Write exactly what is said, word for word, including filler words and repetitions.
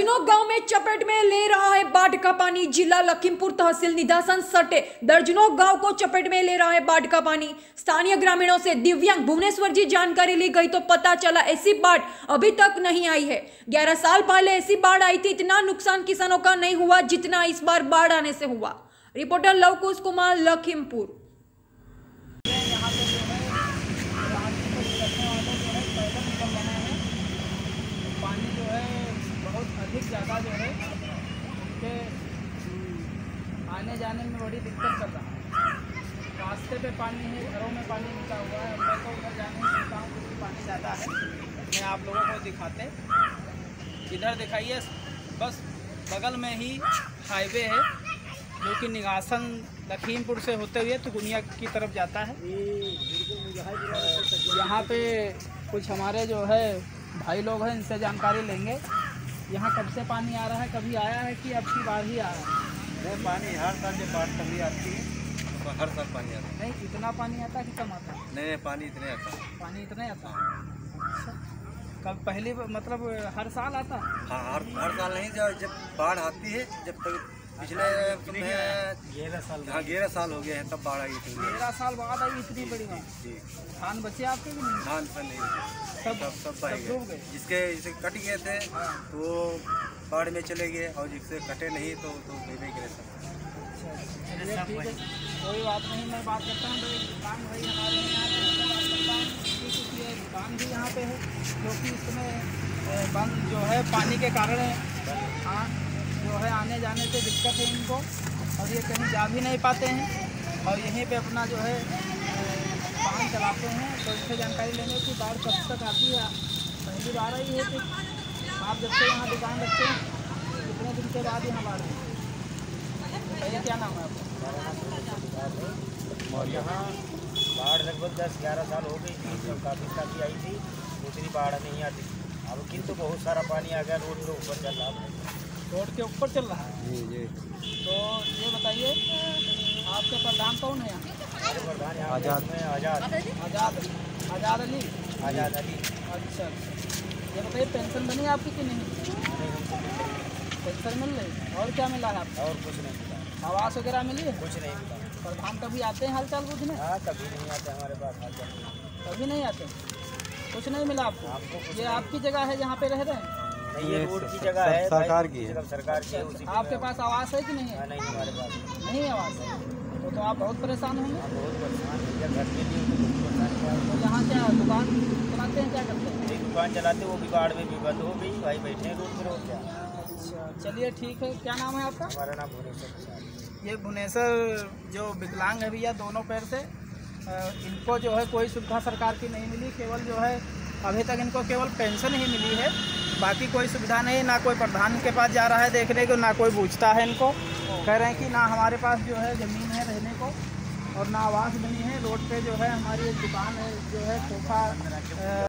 दर्जनों गांव में चपेट में ले रहा है बाढ़ का पानी। जिला लखीमपुर तहसील निदासन सटे दर्जनों गांव को चपेट में ले रहा है बाढ़ का पानी। स्थानीय ग्रामीणों से दिव्यांग भुवनेश्वर जी जानकारी ली गई तो पता चला ऐसी बाढ़ अभी तक नहीं आई है। ग्यारह साल पहले ऐसी बाढ़ आई थी, इतना नुकसान किसानों का नहीं हुआ जितना इस बार बाढ़ आने से हुआ। रिपोर्टर लवकुश कुमार, लखीमपुर। अधिक ज़्यादा जो है उनके आने जाने में बड़ी दिक्कत कर रहा है। रास्ते पे पानी है, घरों में पानी निकला हुआ है। मैं तो उधर जाने में सोचता हूँ क्योंकि पानी ज़्यादा है। मैं आप लोगों को दिखाते, इधर दिखाइए, बस बगल में ही हाईवे है जो कि निदासन लखीमपुर से होते हुए तुगुनिया की तरफ जाता है। यहाँ पे कुछ हमारे जो है भाई लोग हैं, इनसे जानकारी लेंगे। यहाँ कब से पानी आ रहा है, कभी आया है कि अब की बार ही आ रहा है? नहीं, पानी हर साल जब बाढ़ कभी आती है हर साल पानी आता है। नहीं, इतना पानी आता है कि कम आता है? नहीं नहीं, पानी इतने आता है। पानी इतने आता है? अच्छा, कब पहले मतलब हर साल आता है? हाँ, हर हर साल नहीं, जब जब बाढ़ आती है, जब तक पिछले ग्यारह साल हाँ ग्यारह साल हो गए हैं तब बाढ़ आई थी। ग्यारह साल बाद आई इतनी बड़ी बाढ़। धान बचे आपके? धान पर नहीं, सब सब बह गए। जिसके जिसके कट गए थे तो बाढ़ में चले गए और जिससे कटे नहीं तो तो बेबे गिरे सब। कोई बात नहीं, मैं बात करता हूँ दुकान भाई हमारे यहाँ पे, दुकान भी यहाँ पे है क्योंकि इसमें बंद जो है पानी के कारण हाँ जो है आने जाने से दिक्कत है इनको और ये कहीं जा भी नहीं पाते हैं और यहीं पे अपना जो है काम चलाते हैं। तो इससे जानकारी लेने की बाढ़ कब तक आती है, पहली बार आई है कि आप जब से यहाँ दुकान रखते हैं कितने दिन के बाद यहाँ बाढ़ आई है? क्या नाम है आपका? और यहाँ बाढ़ लगभग दस ग्यारह साल हो गई थी, काफ़ी काफ़ी आई थी, दूसरी बाढ़ नहीं आती। अब किंतु बहुत सारा पानी आ गया, रोड के ऊपर चल रहा है। रोड के ऊपर चल रहा है जी जी। तो ये बताइए आपके प्रधान कौन है यहाँ? आजाद में आजाद आजाद आजाद अली आजाद अली अच्छा। ये बताइए पेंशन बनी आपकी कि नहीं? पेंशन मिल रही। और क्या मिला है आपको? और कुछ नहीं मिला। आवास वगैरह मिली है? कुछ नहीं मिला। प्रधान कभी आते हैं हालचाल पूछने? हाँ, कभी नहीं आते हमारे पास हालचाल, कभी नहीं आते। कुछ नहीं मिला आपको? ये आपकी जगह है जहाँ पे रह रहे हैं? नहीं, ये रोड की जगह है, सरकार की है। सरकार की है। आपके पास आवास है कि नहीं है? नहीं, हमारे पास नहीं आवास है। तो तो आप बहुत परेशान होंगे? बहुत परेशान है, घर के लिए परेशान। तो यहाँ क्या दुकान चलाते हैं, क्या करते हैं? एक दुकान चलाते हैं, वो भी बाढ़ में भी बंद हो गई, भाई बैठे हैं रोड पर। हो गया, अच्छा, चलिए ठीक है। क्या नाम है आपका? हमारा नाम भुवनेश्वर। ये भुवनेश्वर जो विकलांग है भैया दोनों पैर से, इनको जो है कोई सुविधा सरकार की नहीं मिली। केवल जो है अभी तक इनको केवल पेंशन ही मिली है, बाकी कोई सुविधा नहीं। ना कोई प्रधान के पास जा रहा है देखने को, ना कोई पूछता है इनको। कह रहे हैं कि ना हमारे पास जो है ज़मीन है रहने को और ना आवास बनी है। रोड पे जो है हमारी एक दुकान है जो है सोफा